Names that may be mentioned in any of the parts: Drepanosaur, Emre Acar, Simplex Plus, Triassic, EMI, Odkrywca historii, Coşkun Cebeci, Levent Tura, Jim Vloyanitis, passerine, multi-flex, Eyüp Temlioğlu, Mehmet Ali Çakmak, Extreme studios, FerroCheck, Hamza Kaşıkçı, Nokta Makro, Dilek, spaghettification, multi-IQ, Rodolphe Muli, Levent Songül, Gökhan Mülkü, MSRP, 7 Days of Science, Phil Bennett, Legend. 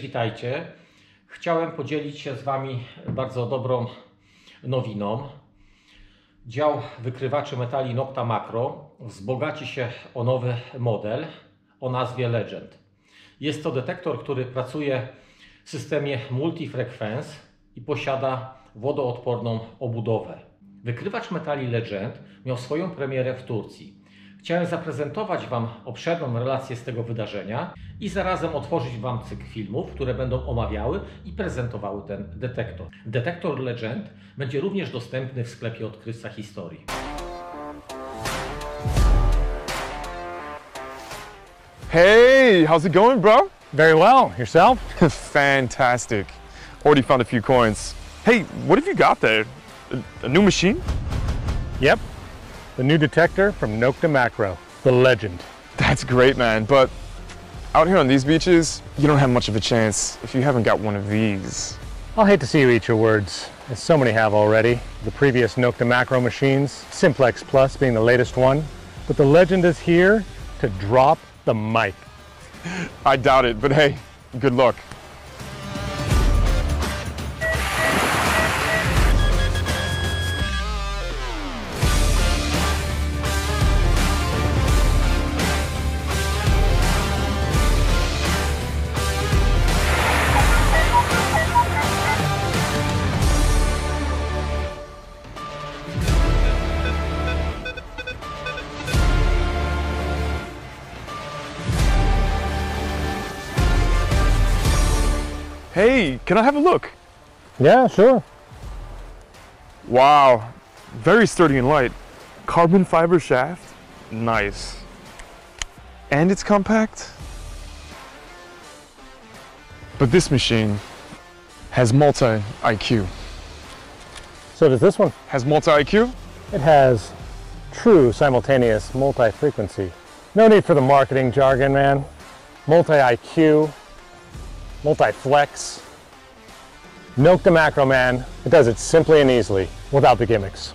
Witajcie. Chciałem podzielić się z Wami bardzo dobrą nowiną. Dział wykrywaczy metali Nokta Makro wzbogaci się o nowy model o nazwie Legend. Jest to detektor, który pracuje w systemie multi frequence i posiada wodoodporną obudowę. Wykrywacz metali Legend miał swoją premierę w Turcji. Chciałem zaprezentować Wam obszerną relację z tego wydarzenia i zarazem otworzyć Wam cykl filmów, które będą omawiały i prezentowały ten detektor. Detektor Legend będzie również dostępny w sklepie Odkrywca Historii. Hey, how's it going, bro? Very well. Yourself? Fantastic. Already found a few coins. Hey, what have you got there? A new machine? Yep. The new detector from Nokta Makro, the Legend. That's great, man, but out here on these beaches, you don't have much of a chance if you haven't got one of these. I'll hate to see you eat your words, as so many have already. The previous Nokta Makro machines, Simplex Plus being the latest one, but the Legend is here to drop the mic. I doubt it, but hey, good luck. Hey, can I have a look? Yeah, sure. Wow, very sturdy and light. Carbon fiber shaft, nice. And it's compact. But this machine has multi-IQ. So does this one. Has multi-IQ? It has true simultaneous multi-frequency. No need for the marketing jargon, man. Multi-IQ. Multi-flex. Nokta Makro, man. It does it simply and easily, without the gimmicks.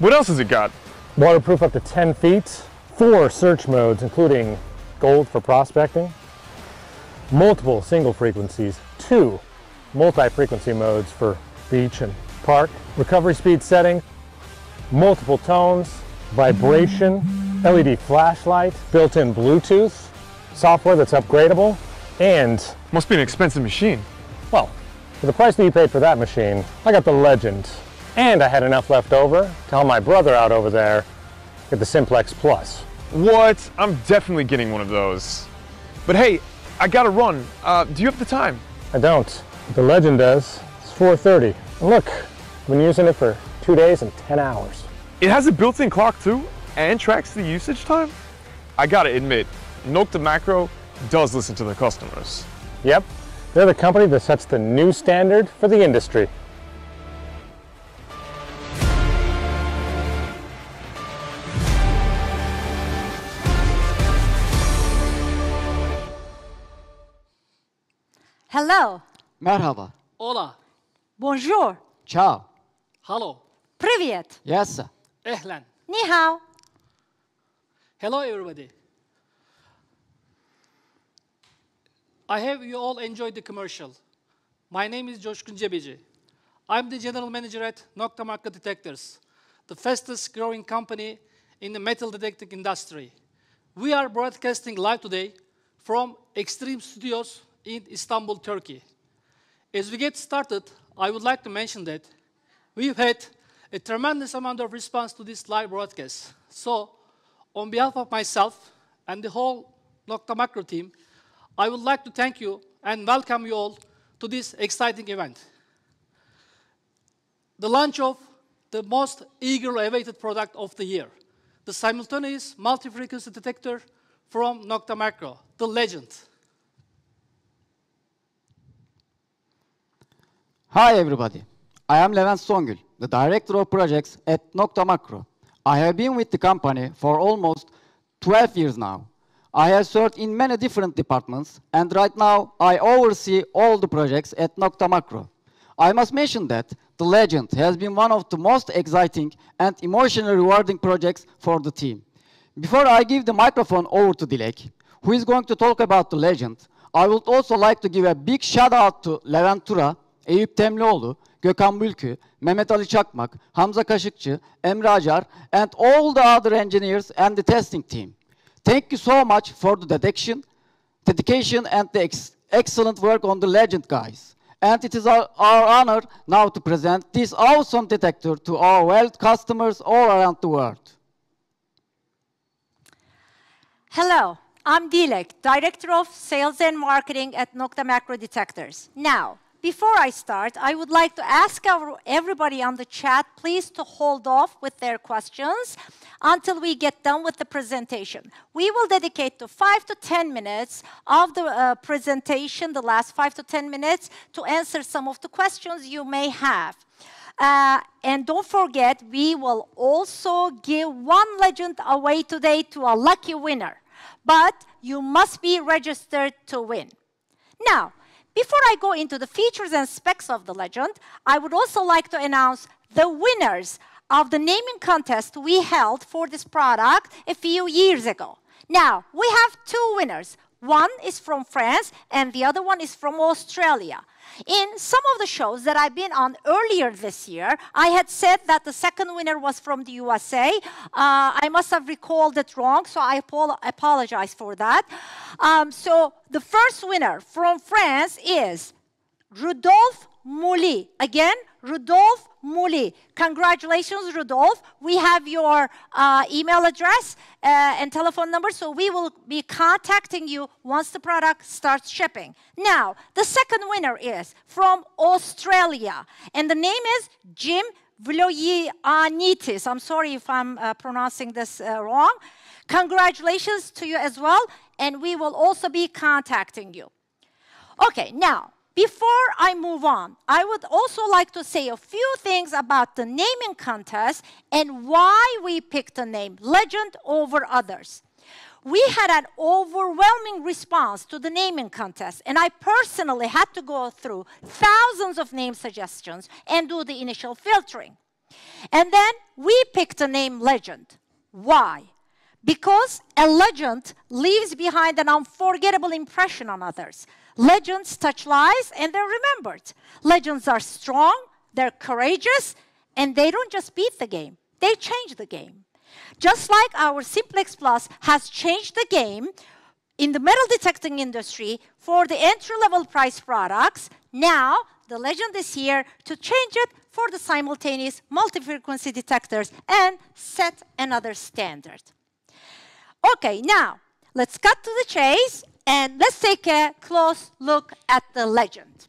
What else has it got? Waterproof up to 10 feet, 4 search modes, including gold for prospecting, multiple single frequencies, 2 multi-frequency modes for beach and park, recovery speed setting, multiple tones, vibration, LED flashlight, built-in Bluetooth, software that's upgradable, and must be an expensive machine. Well, for the price that you paid for that machine, I got the Legend. And I had enough left over to help my brother out over there get the Simplex Plus. What? I'm definitely getting one of those. But hey, I gotta run. Do you have the time? I don't. The Legend does. It's 4:30. And look, I've been using it for 2 days and 10 hours. It has a built-in clock too, and tracks the usage time. I gotta admit, Nokta Makro does listen to their customers. Yep, they're the company that sets the new standard for the industry. Hello. Merhaba. Hola. Bonjour. Ciao. Hello. Привет. Yes. Ehlan. Ni hao. Hello, everybody. I hope you all enjoyed the commercial. My name is Coşkun Cebeci. I'm the general manager at Nokta Makro Detectors, the fastest growing company in the metal detecting industry. We are broadcasting live today from Extreme Studios in Istanbul, Turkey. As we get started, I would like to mention that we've had a tremendous amount of response to this live broadcast. So, on behalf of myself and the whole Nokta Makro team, I would like to thank you and welcome you all to this exciting event. The launch of the most eagerly awaited product of the year, the simultaneous multi-frequency detector from Nokta Makro, the Legend. Hi everybody, I am Levent Songül, the Director of Projects at Nokta Makro. I have been with the company for almost 12 years now. I have served in many different departments, and right now I oversee all the projects at Nokta Makro. I must mention that the Legend has been one of the most exciting and emotionally rewarding projects for the team. Before I give the microphone over to Dilek, who is going to talk about the Legend, I would also like to give a big shout out to Levent Tura, Eyüp Temlioğlu, Gökhan Mülkü, Mehmet Ali Çakmak, Hamza Kaşıkçı, Emre Acar, and all the other engineers and the testing team. Thank you so much for the dedication and the excellent work on the Legend, guys. And it is our honor now to present this awesome detector to our world customers all around the world. Hello, I'm Dilek, Director of Sales and Marketing at Nokta Makro Detectors. Now, before I start, I would like to ask everybody on the chat, please, to hold off with their questions until we get done with the presentation. We will dedicate to 5 to 10 minutes of the presentation, the last 5 to 10 minutes, to answer some of the questions you may have. And don't forget, we will also give 1 legend away today to a lucky winner. But you must be registered to win. Now, before I go into the features and specs of the Legend, I would also like to announce the winners of the naming contest we held for this product a few years ago. Now, we have 2 winners. One is from France and the other one is from Australia. In some of the shows that I've been on earlier this year, I had said that the second winner was from the USA. I must have recalled it wrong, so I apologize for that. So the first winner from France is Rodolphe Muli. Again, Rodolphe Muli. Congratulations, Rodolphe. We have your email address and telephone number, so we will be contacting you once the product starts shipping. Now, the second winner is from Australia, and the name is Jim Vloyanitis. I'm sorry if I'm pronouncing this wrong. Congratulations to you as well, and we will also be contacting you. Okay, now, before I move on, I would also like to say a few things about the naming contest and why we picked the name Legend over others. We had an overwhelming response to the naming contest, and I personally had to go through thousands of name suggestions and do the initial filtering. And then we picked the name Legend. Why? Because a legend leaves behind an unforgettable impression on others. Legends touch lives and they're remembered. Legends are strong, they're courageous, and they don't just beat the game, they change the game. Just like our Simplex Plus has changed the game in the metal detecting industry for the entry-level price products, now the Legend is here to change it for the simultaneous multi-frequency detectors and set another standard. Okay, now, let's cut to the chase, and let's take a close look at the Legend.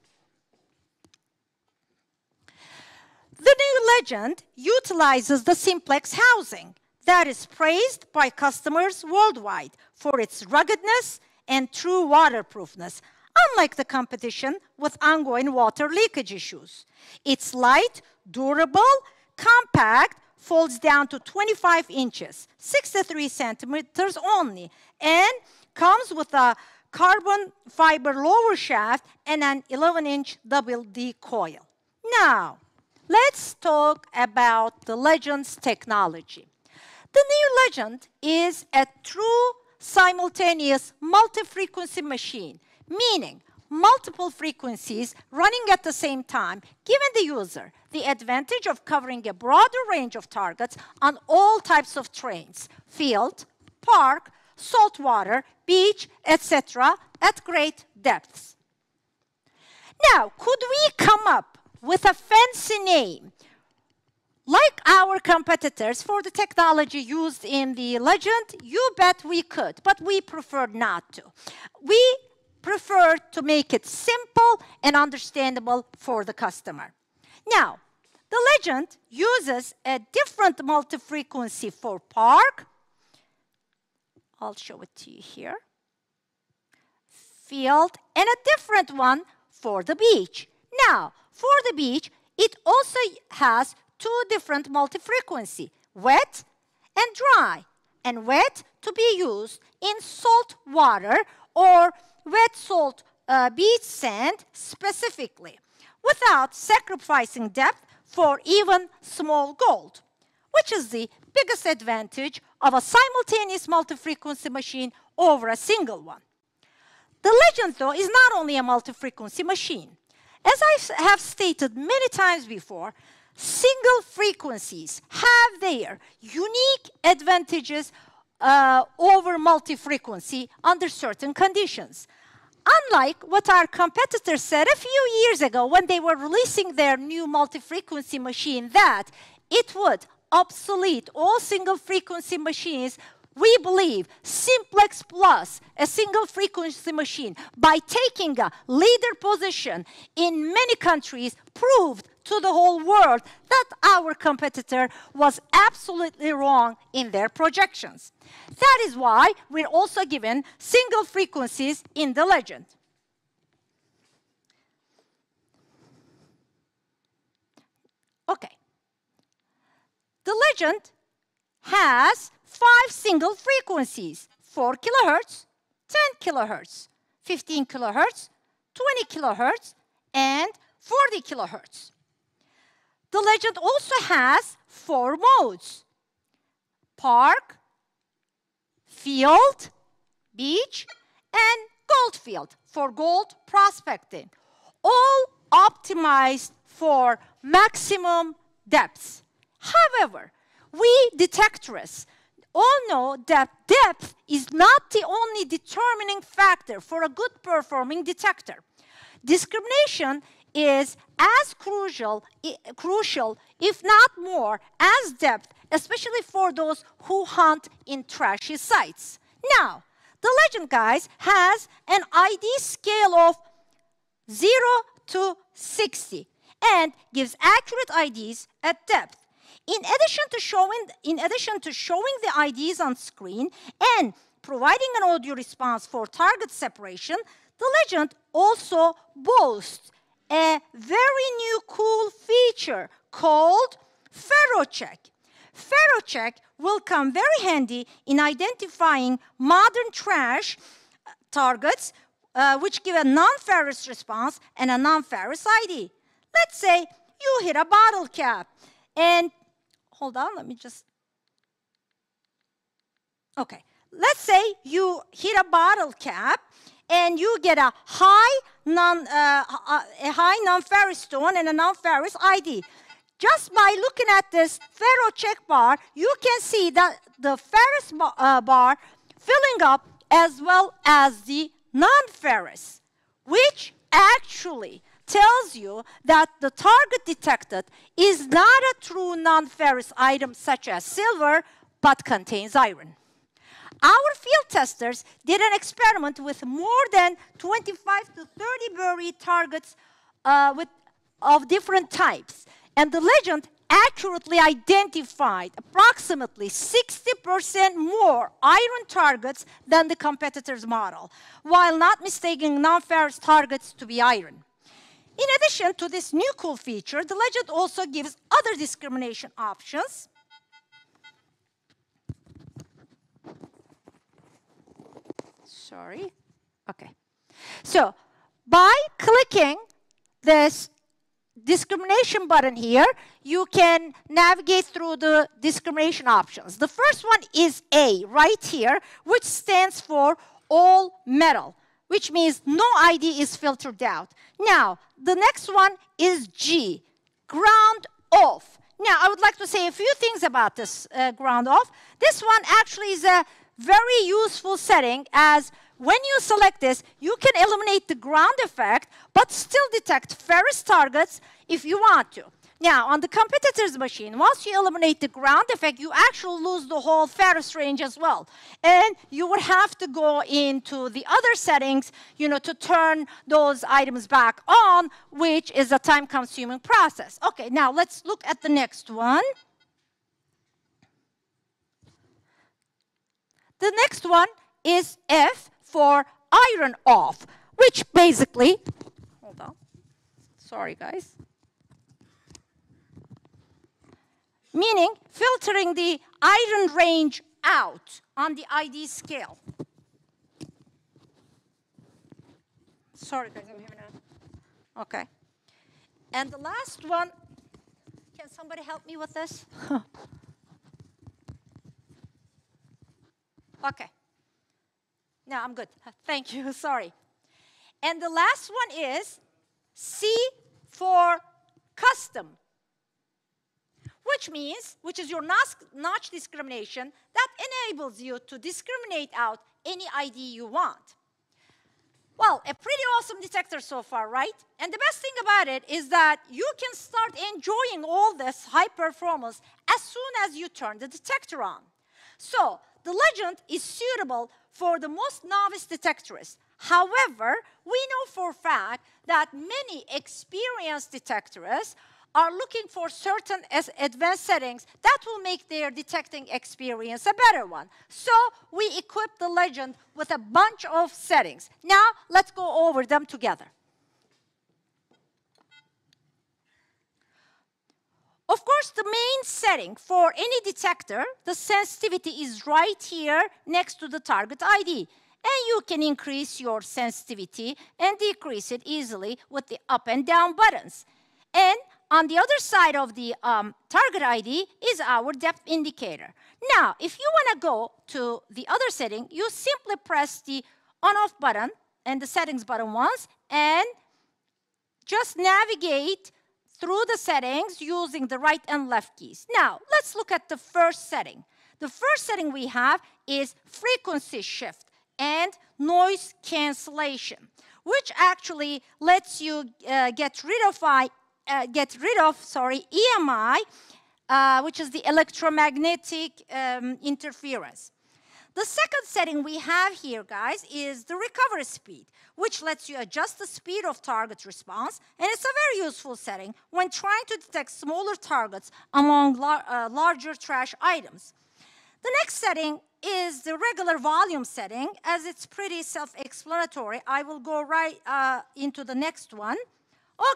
The new Legend utilizes the Simplex housing that is praised by customers worldwide for its ruggedness and true waterproofness, unlike the competition with ongoing water leakage issues. It's light, durable, compact, folds down to 25 inches, 63 centimeters only, and comes with a carbon fiber lower shaft and an 11-inch double-D coil. Now, let's talk about the Legend's technology. The new Legend is a true simultaneous multi-frequency machine, meaning multiple frequencies running at the same time, giving the user the advantage of covering a broader range of targets on all types of terrains, field, park, saltwater, beach, etc., at great depths. Now, could we come up with a fancy name like our competitors for the technology used in the Legend? You bet we could, but we preferred not to. We prefer to make it simple and understandable for the customer. Now, the Legend uses a different multi-frequency for park. I'll show it to you here. Field, and a different one for the beach. Now, for the beach, it also has 2 different multi-frequency, wet and dry, and wet to be used in salt water or wet salt beach sand specifically, without sacrificing depth for even small gold, which is the biggest advantage of a simultaneous multi-frequency machine over a single one. The Legend, though, is not only a multi-frequency machine. As I have stated many times before, single frequencies have their unique advantages over multi-frequency under certain conditions. Unlike what our competitors said a few years ago when they were releasing their new multi-frequency machine, that it would obsolete all single frequency machines, we believe Simplex Plus, a single frequency machine, by taking a leader position in many countries, proved to the whole world that our competitor was absolutely wrong in their projections. That is why we're also given single frequencies in the Legend. Okay. The Legend has 5 single frequencies, 4 kilohertz, 10 kilohertz, 15 kilohertz, 20 kilohertz, and 40 kilohertz. The Legend also has 4 modes: park, field, beach, and goldfield for gold prospecting, all optimized for maximum depths. However, we detectorists all know that depth is not the only determining factor for a good performing detector. Discrimination is as crucial, if not more, as depth, especially for those who hunt in trashy sites. Now, the Legend, guys, has an ID scale of 0 to 60 and gives accurate IDs at depth. In addition to showing the IDs on screen and providing an audio response for target separation, the Legend also boasts a very new cool feature called FerroCheck. FerroCheck will come very handy in identifying modern trash targets which give a non-ferrous response and a non-ferrous ID. Let's say you hit a bottle cap and, hold on, let me just, okay. Let's say you hit a bottle cap and you get a high non-ferrous stone and a non-ferrous ID. Just by looking at this FerroCheck bar, you can see that the ferrous bar filling up as well as the non-ferrous, which actually tells you that the target detected is not a true non-ferrous item such as silver, but contains iron. Our field testers did an experiment with more than 25 to 30 buried targets of different types. And the Legend accurately identified approximately 60% more iron targets than the competitor's model, while not mistaking non-ferrous targets to be iron. In addition to this new cool feature, the Legend also gives other discrimination options. Sorry, okay. So by clicking this discrimination button here, you can navigate through the discrimination options. The first one is A right here, which stands for all metal, which means no ID is filtered out. Now, the next one is G, ground off. Now, I would like to say a few things about this ground off. This one actually is a very useful setting, as when you select this, you can eliminate the ground effect, but still detect ferrous targets if you want to. Now, on the competitor's machine, once you eliminate the ground effect, you actually lose the whole ferrous range as well. And you would have to go into the other settings, you know, to turn those items back on, which is a time-consuming process. Okay, now let's look at the next one. The next one is F for iron off, which basically, hold on, sorry guys, meaning filtering the iron range out on the ID scale. Sorry guys, I'm having a, okay. And the last one, can somebody help me with this? Okay. No, I'm good. Thank you. Sorry. And the last one is C for custom, which means, which is your notch discrimination that enables you to discriminate out any ID you want. Well, a pretty awesome detector so far, right? And the best thing about it is that you can start enjoying all this high performance as soon as you turn the detector on. So the Legend is suitable for the most novice detectorists. However, we know for a fact that many experienced detectorists are looking for certain advanced settings that will make their detecting experience a better one. So we equip the Legend with a bunch of settings. Now let's go over them together. Of course, the main setting for any detector, the sensitivity is right here next to the target ID. And you can increase your sensitivity and decrease it easily with the up and down buttons. And on the other side of the target ID is our depth indicator. Now, if you want to go to the other setting, you simply press the on-off button and the settings button once and just navigate through the settings using the right and left keys. Now, let's look at the first setting. The first setting we have is frequency shift and noise cancellation, which actually lets you get rid of EMI, which is the electromagnetic interference. The second setting we have here, guys, is the recovery speed, which lets you adjust the speed of target response, and it's a very useful setting when trying to detect smaller targets among larger trash items. The next setting is the regular volume setting, as it's pretty self-explanatory. I will go right into the next one.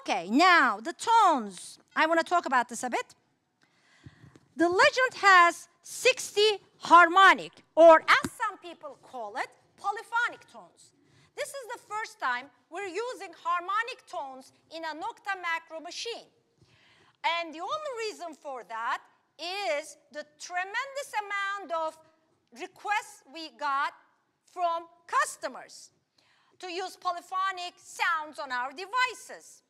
Okay, now the tones. I want to talk about this a bit. The Legend has 60 harmonic, or as some people call it, polyphonic tones. This is the first time we're using harmonic tones in a Nokta Makro machine. And the only reason for that is the tremendous amount of requests we got from customers to use polyphonic sounds on our devices.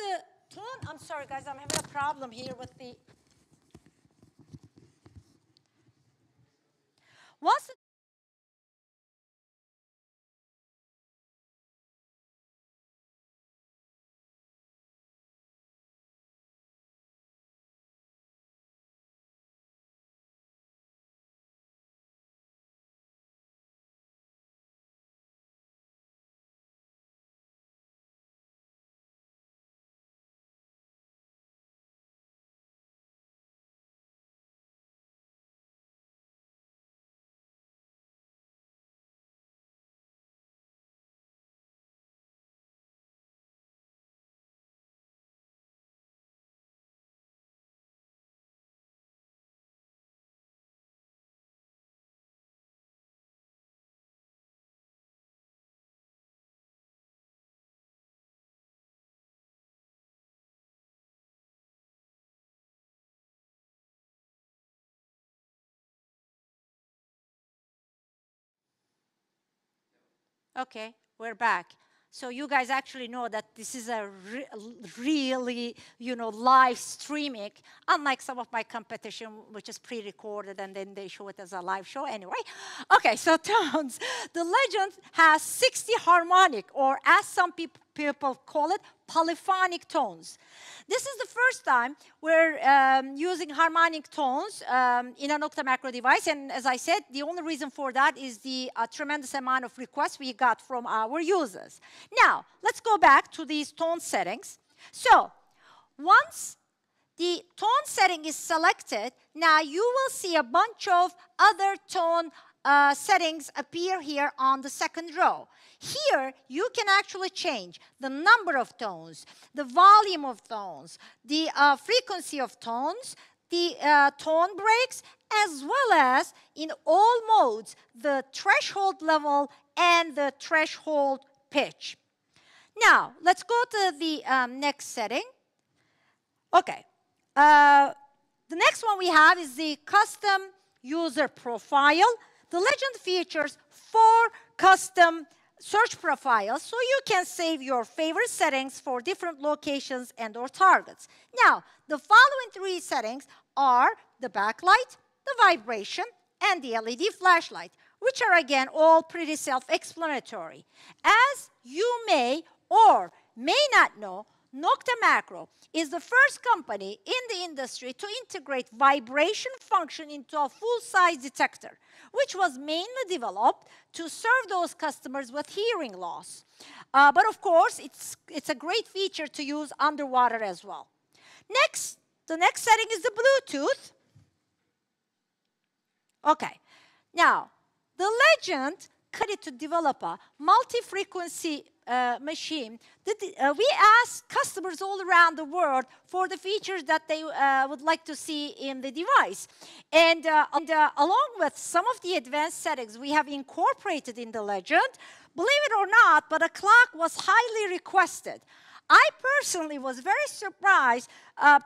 The tone, I'm sorry guys, I'm having a problem here with the... Once the okay, we're back. So you guys actually know that this is a really, you know, live streaming, unlike some of my competition, which is pre-recorded and then they show it as a live show anyway. Okay, so tones. The Legend has 60 harmonic, or as some people call it, polyphonic tones. This is the first time we're using harmonic tones in a Nokta Makro device, and as I said, the only reason for that is the tremendous amount of requests we got from our users. Now, let's go back to these tone settings. So, once the tone setting is selected, now you will see a bunch of other tone settings appear here on the second row. Here, you can actually change the number of tones, the volume of tones, the frequency of tones, the tone breaks, as well as, in all modes, the threshold level and the threshold pitch. Now, let's go to the next setting. Okay, The next one we have is the custom user profile. The Legend features 4 custom search profiles, so you can save your favorite settings for different locations and or targets. Now, the following 3 settings are the backlight, the vibration, and the LED flashlight, which are again all pretty self-explanatory. As you may or may not know, Nokta Makro is the first company in the industry to integrate vibration function into a full-size detector, which was mainly developed to serve those customers with hearing loss. But of course, it's a great feature to use underwater as well. Next, the next setting is the Bluetooth. Okay, now the Legend credit to develop a multi-frequency machine. We asked customers all around the world for the features that they would like to see in the device. And, along with some of the advanced settings we have incorporated in the Legend, believe it or not, but a clock was highly requested. I personally was very surprised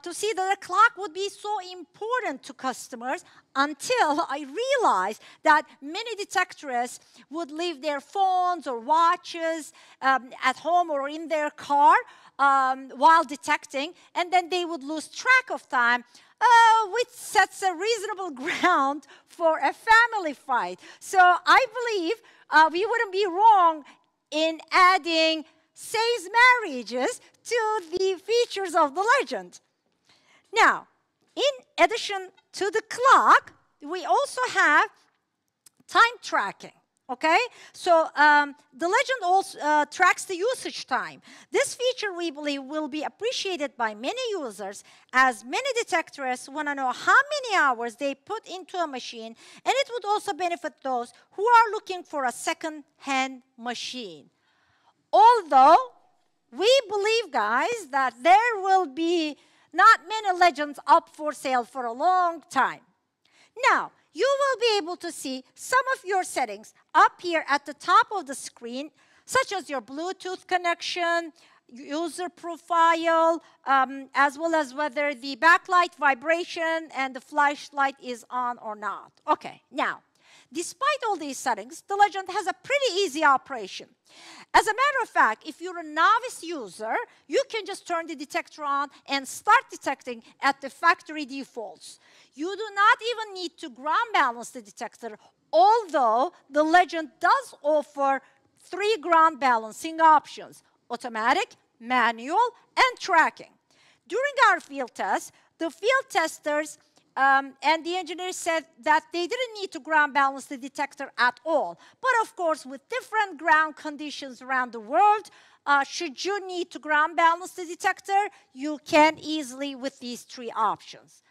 to see that the clock would be so important to customers until I realized that many detectorists would leave their phones or watches at home or in their car while detecting, and then they would lose track of time, which sets a reasonable ground for a family fight. So I believe we wouldn't be wrong in adding saves marriages to the features of the Legend. Now, in addition to the clock, we also have time tracking, okay? So the Legend also tracks the usage time. This feature, we believe, will be appreciated by many users, as many detectorists want to know how many hours they put into a machine, and it would also benefit those who are looking for a second-hand machine. Although we believe, guys, that there will be not many Legends up for sale for a long time. Now, you will be able to see some of your settings up here at the top of the screen, such as your Bluetooth connection, user profile, as well as whether the backlight, vibration, and the flashlight is on or not. Okay, now. Despite all these settings, the Legend has a pretty easy operation. As a matter of fact, if you're a novice user, you can just turn the detector on and start detecting at the factory defaults. You do not even need to ground balance the detector, although the Legend does offer 3 ground balancing options: automatic, manual, and tracking. During our field test, the field testers and the engineers said that they didn't need to ground balance the detector at all. But of course, with different ground conditions around the world, should you need to ground balance the detector, you can easily with these 3 options.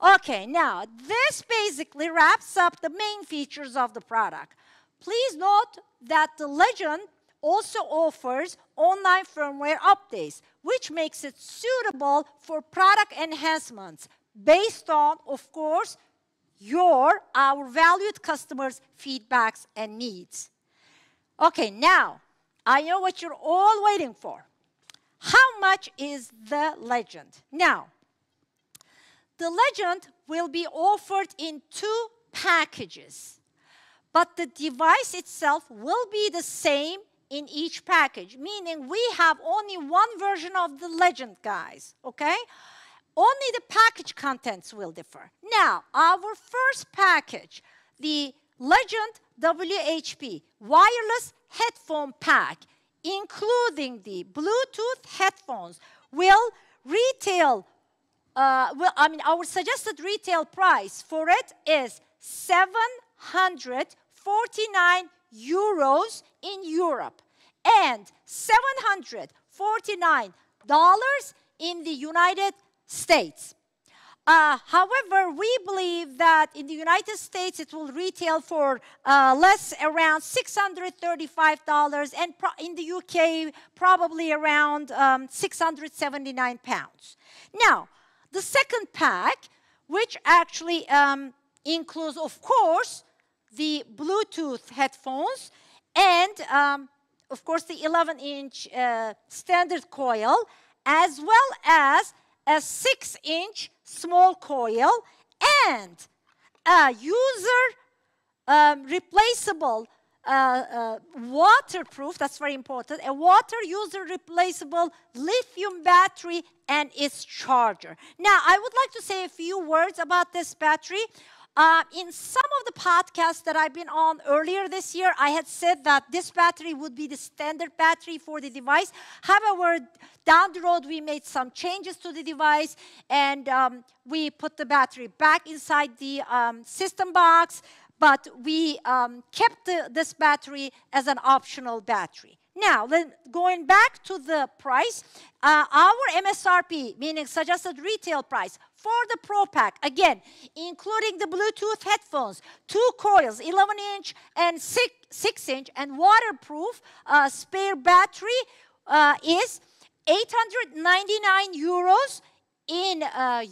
Okay, now this basically wraps up the main features of the product. Please note that the Legend also offers online firmware updates, which makes it suitable for product enhancements, based on, of course, our valued customers' feedbacks and needs. Okay, now, I know what you're all waiting for. How much is the Legend? Now, the Legend will be offered in 2 packages, but the device itself will be the same in each package, meaning we have only 1 version of the Legend, guys, okay? Only the package contents will differ. Now, our first package, the Legend WHP wireless headphone pack, including the Bluetooth headphones, will retail, our suggested retail price for it is €749 in Europe and $749 in the United States. However, we believe that in the United States it will retail for around $635, and in the UK probably around £679. Now, the second pack, which actually includes, of course, the Bluetooth headphones and, of course, the 11-inch standard coil, as well as a 6-inch small coil and a user-replaceable waterproof, that's very important, a user-replaceable lithium battery and its charger. Now, I would like to say a few words about this battery. In some of the podcasts that I've been on earlier this year, I had said that this battery would be the standard battery for the device. However, down the road, we made some changes to the device, and we put the battery back inside the system box, but we kept this battery as an optional battery. Now, going back to the price, our MSRP, meaning suggested retail price, for the Pro Pack, again, including the Bluetooth headphones, 2 coils, 11-inch and 6-inch, and waterproof spare battery is 899 euros in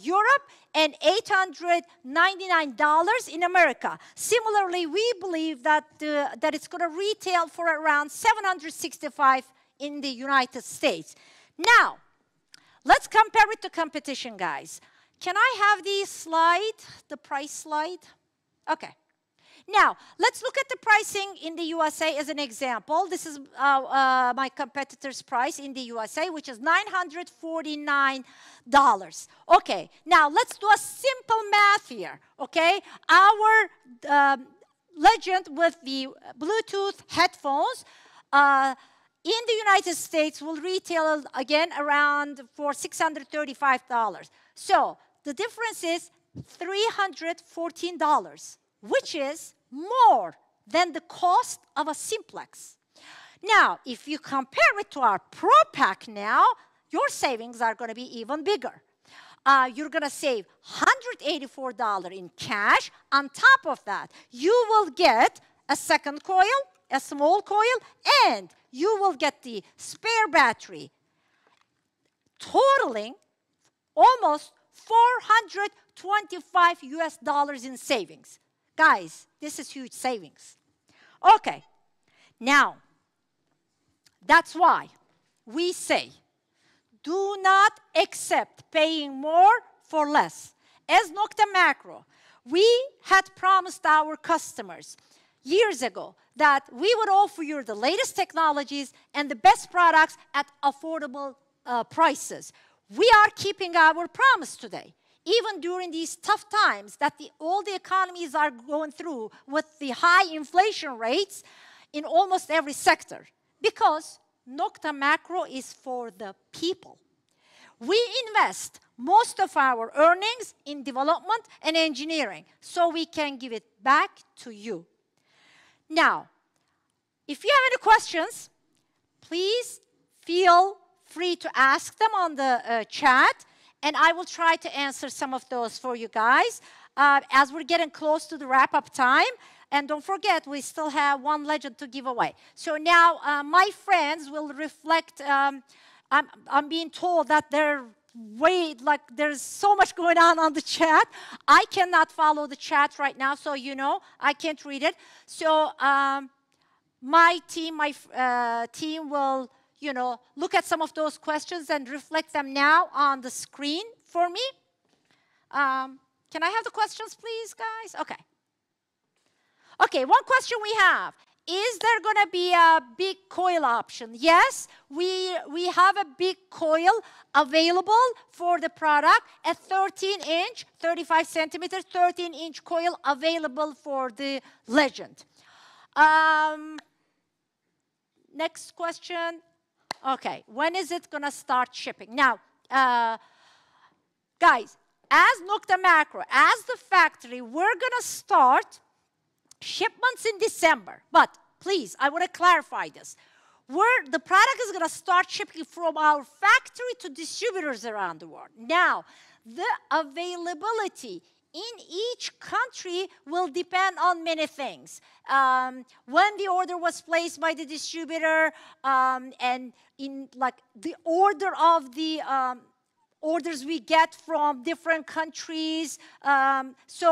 Europe and $899 in America. Similarly, we believe that, it's going to retail for around $765 in the United States. Now, let's compare it to competition, guys. Can I have the slide, the price slide? Okay. Now, let's look at the pricing in the USA as an example. This is my competitor's price in the USA, which is $949. Okay, now let's do a simple math here, okay? Our Legend with the Bluetooth headphones in the United States will retail, again, around for $635. So the difference is $314. Which is more than the cost of a Simplex. Now, if you compare it to our Pro Pack now, your savings are going to be even bigger. You're going to save $184 in cash. On top of that, you will get a second coil, a small coil, and you will get the spare battery, totaling almost $425 in savings. Guys, this is huge savings. Okay, now, that's why we say, do not accept paying more for less. As Nokta Makro, we had promised our customers years ago that we would offer you the latest technologies and the best products at affordable prices. We are keeping our promise today. Even during these tough times that all the economies are going through with the high inflation rates in almost every sector. Because Nokta Makro is for the people. We invest most of our earnings in development and engineering so we can give it back to you. Now, if you have any questions, please feel free to ask them on the chat. And I will try to answer some of those for you guys as we're getting close to the wrap-up time. And don't forget, we still have one legend to give away. So now my friends will reflect. I'm being told that there's so much going on the chat. I cannot follow the chat right now, so you know, I can't read it. So my team will... you know, look at some of those questions and reflect them now on the screen for me. Can I have the questions, please, guys? Okay. Okay, one question we have. Is there going to be a big coil option? Yes, we have a big coil available for the product, a 13-inch, 35-centimeter, 13-inch coil available for the Legend. Next question. Okay, when is it going to start shipping? Now, guys, as Nokta Makro, as the factory, we're going to start shipments in December. But please, I want to clarify this. The product is going to start shipping from our factory to distributors around the world. Now, the availability in each country will depend on many things. When the order was placed by the distributor and in like the order of the orders we get from different countries. So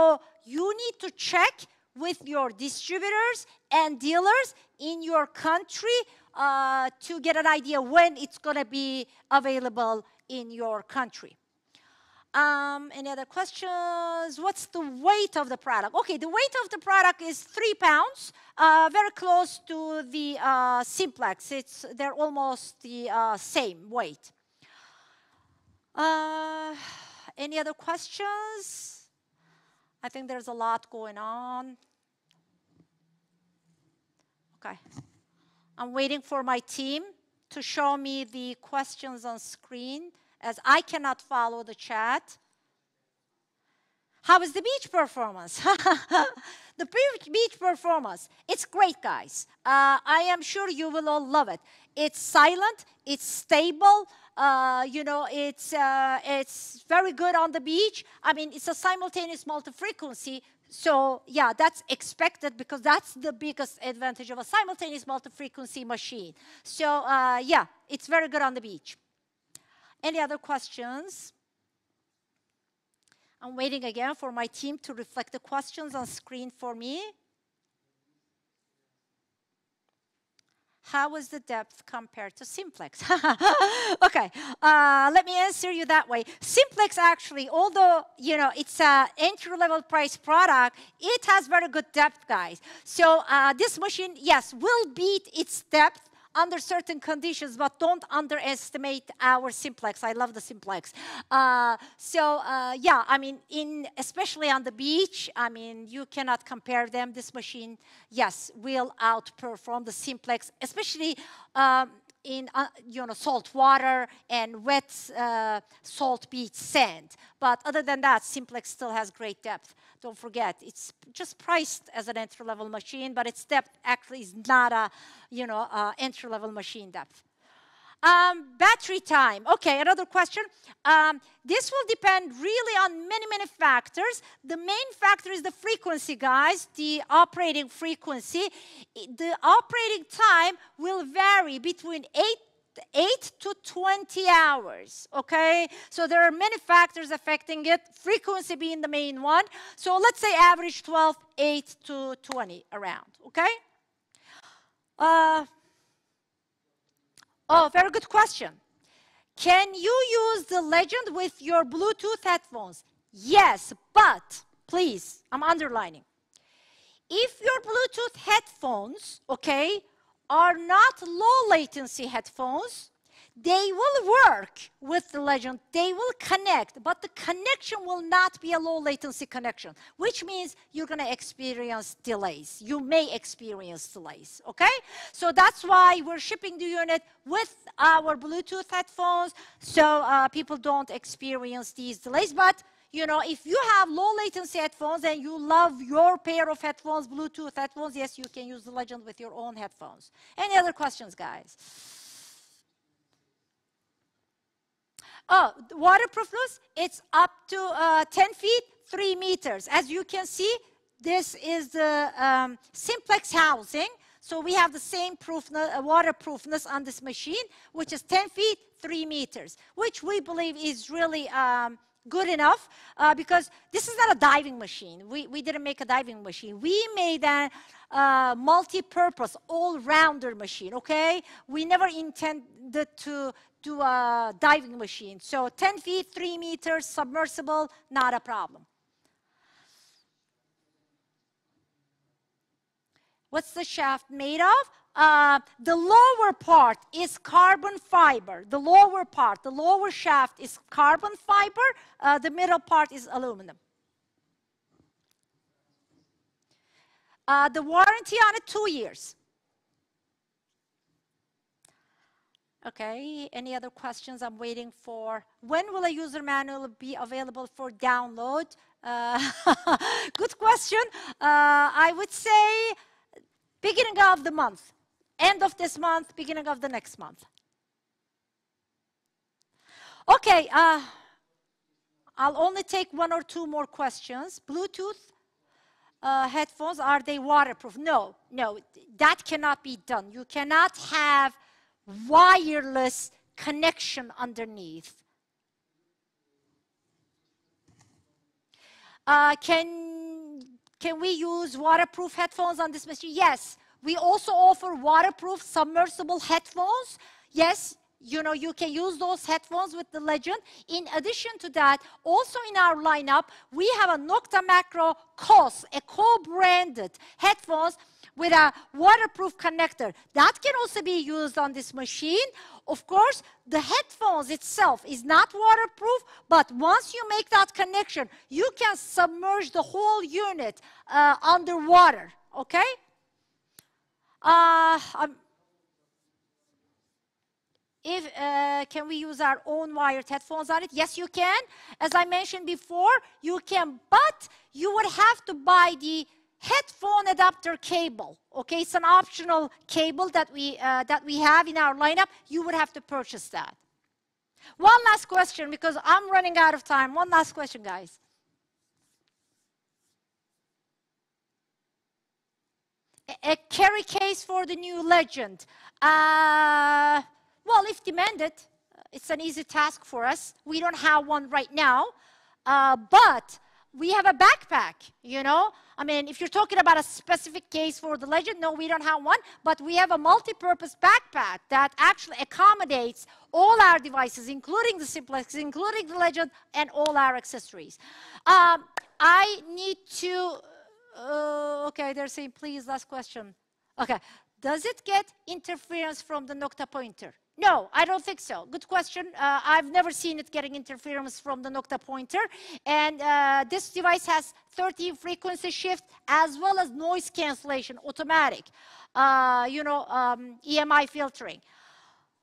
you need to check with your distributors and dealers in your country to get an idea when it's gonna be available in your country. Any other questions? What's the weight of the product? Okay, the weight of the product is 3 pounds, very close to the Simplex. They're almost the same weight. Any other questions? I think there's a lot going on. Okay, I'm waiting for my team to show me the questions on screen, as I cannot follow the chat. How is the beach performance? The beach performance, it's great, guys. I am sure you will all love it. It's silent, it's stable, you know, it's very good on the beach. I mean, it's a simultaneous multi-frequency, so yeah, that's expected because that's the biggest advantage of a simultaneous multi-frequency machine. So yeah, it's very good on the beach. Any other questions? I'm waiting again for my team to reflect the questions on screen for me. How is the depth compared to Simplex? Okay, let me answer you that way. Simplex actually, although you know it's an entry-level price product, it has very good depth, guys. So this machine, yes, will beat its depth under certain conditions, but don't underestimate our Simplex. I love the Simplex. Yeah, I mean, especially on the beach, I mean, you cannot compare them. This machine, yes, will outperform the Simplex, especially in you know, salt water and wet salt beach sand. But other than that, Simplex still has great depth. Don't forget, it's just priced as an entry-level machine, but its depth actually is not a, you know, entry-level machine depth. Battery time. Okay, another question. This will depend really on many factors. The main factor is the frequency, guys, the operating frequency. The operating time will vary between 8 to 20 hours, okay? So there are many factors affecting it, frequency being the main one. So let's say average 12, 8 to 20 around, okay? Oh, very good question. Can you use the Legend with your Bluetooth headphones? Yes, but please, I'm underlining. If your Bluetooth headphones, okay, are not low latency headphones, they will work with the Legend. They will connect, but the connection will not be a low latency connection, which means you're going to experience delays. You may experience delays, okay? So that's why we're shipping the unit with our Bluetooth headphones, so people don't experience these delays. But you know, if you have low latency headphones and you love your pair of headphones, Bluetooth headphones, yes, you can use the Legend with your own headphones. Any other questions, guys? Oh, waterproofness, it's up to 10 feet, 3 meters. As you can see, this is the Simplex housing. So we have the same waterproofness on this machine, which is 10 feet, 3 meters, which we believe is really good enough because this is not a diving machine. We didn't make a diving machine. We made a multi-purpose, all-rounder machine, okay? We never intended to do a diving machine. So 10 feet, 3 meters, submersible, not a problem. What's the shaft made of? The lower part is carbon fiber. The lower part, the lower shaft is carbon fiber. The middle part is aluminum. The warranty on it, 2 years. Okay, any other questions? I'm waiting for, when will a user manual be available for download? Good question. I would say beginning of the month, end of this month, beginning of the next month. Okay, I'll only take 1 or 2 more questions. Bluetooth headphones, are they waterproof? No, no, that cannot be done. You cannot have wireless connection underneath. Can we use waterproof headphones on this machine? Yes. We also offer waterproof submersible headphones. Yes, you know, you can use those headphones with the Legend. In addition to that, also in our lineup, we have a Nokta Makro COS, a co-branded headphones with a waterproof connector. That can also be used on this machine. Of course, the headphones itself is not waterproof, but once you make that connection, you can submerge the whole unit underwater, okay? Can we use our own wired headphones on it? Yes, you can. As I mentioned before, you can, but you would have to buy the headphone adapter cable, okay? It's an optional cable that we have in our lineup. You would have to purchase that. One last question, because I'm running out of time. One last question, guys. A carry case for the new Legend. Well, if demanded, it's an easy task for us. We don't have one right now, but we have a backpack, you know? I mean, if you're talking about a specific case for the Legend, no, we don't have one, but we have a multi-purpose backpack that actually accommodates all our devices, including the Simplex, including the Legend, and all our accessories. I need to, okay, they're saying, please, last question. Okay, does it get interference from the Nokta pointer? No, I don't think so. Good question. I've never seen it getting interference from the Nokta pointer. And this device has 13 frequency shift as well as noise cancellation, automatic, EMI filtering.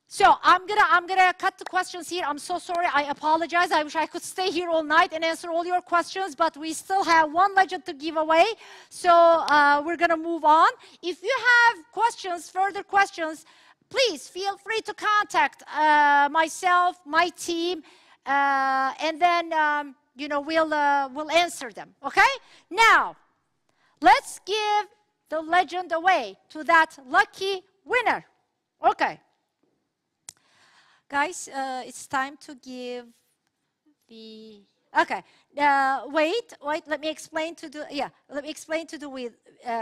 So I'm gonna cut the questions here. I'm so sorry. I apologize. I wish I could stay here all night and answer all your questions, but we still have one Legend to give away. So we're gonna move on. If you have questions, further questions, please feel free to contact myself, my team, and then we'll answer them. Okay? Now, let's give the Legend away to that lucky winner. Okay, guys, it's time to give the. Okay, wait. Let me explain to the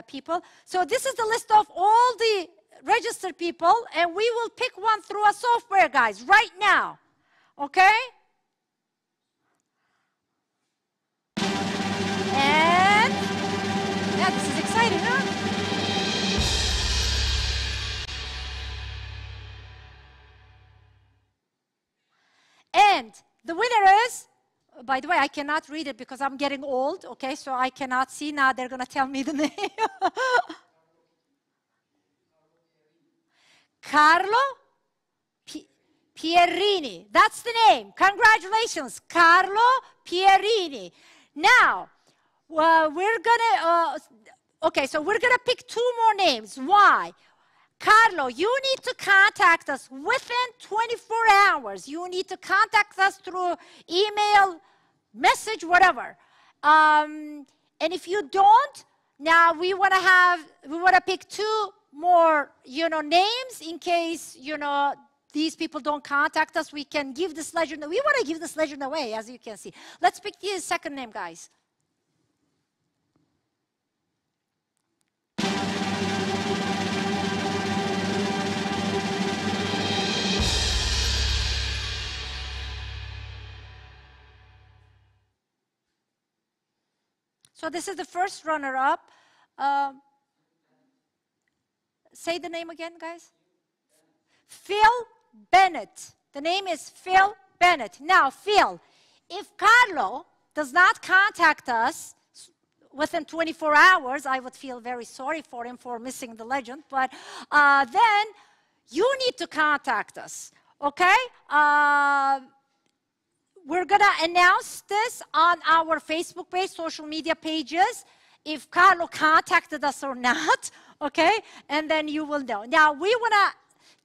people. So this is the list of all the registered people, and we will pick one through a software, guys, right now. Okay? And yeah, this is exciting, huh? And the winner is, by the way, I cannot read it because I'm getting old, okay? So I cannot see now. They're going to tell me the name. Carlo Pierini. That's the name. Congratulations, Carlo Pierini. Now, we're gonna, okay, so we're gonna pick two more names. Why? Carlo, you need to contact us within 24 hours. You need to contact us through email, message, whatever. And if you don't, now we wanna pick two more, names in case, these people don't contact us. We can give this Legend. We want to give this Legend away, as you can see. Let's pick the second name, guys. So this is the first runner-up. Say the name again, guys. Phil Bennett. The name is Phil Bennett. Now, Phil, if Carlo does not contact us within 24 hours, I would feel very sorry for him for missing the Legend, but then you need to contact us, okay? We're gonna announce this on our Facebook page, social media pages, if Carlo contacted us or not. Okay, and then you will know. Now, we want to,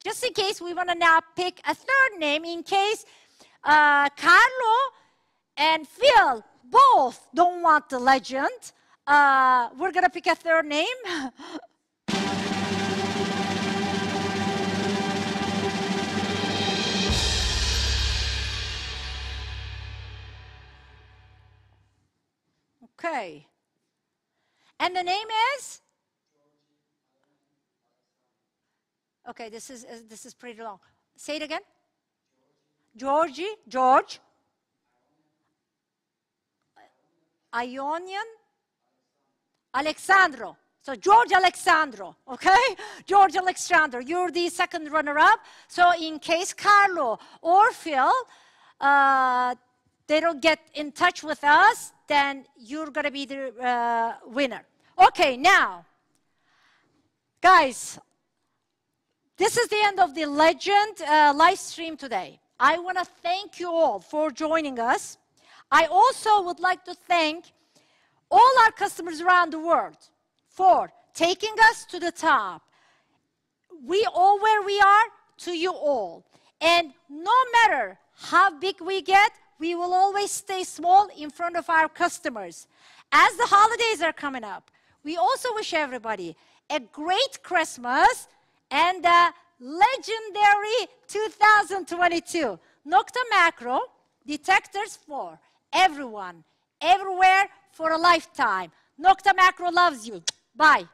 just in case, we want to now pick a third name in case Carlo and Phil both don't want the Legend. We're going to pick a third name. Okay. And the name is? Okay, this is pretty long. Say it again. George, Ionian, Alexandro. So George Alexandro, okay? George Alexandro, you're the second runner-up. So in case Carlo or Phil, they don't get in touch with us, then you're gonna be the winner. Okay, now, guys, this is the end of the Legend live stream today. I wanna thank you all for joining us. I also would like to thank all our customers around the world for taking us to the top. We all where we are to you all. And no matter how big we get, we will always stay small in front of our customers. As the holidays are coming up, we also wish everybody a great Christmas and a legendary 2022. Nokta Makro, detectors for everyone, everywhere, for a lifetime. Nokta Makro loves you. Bye.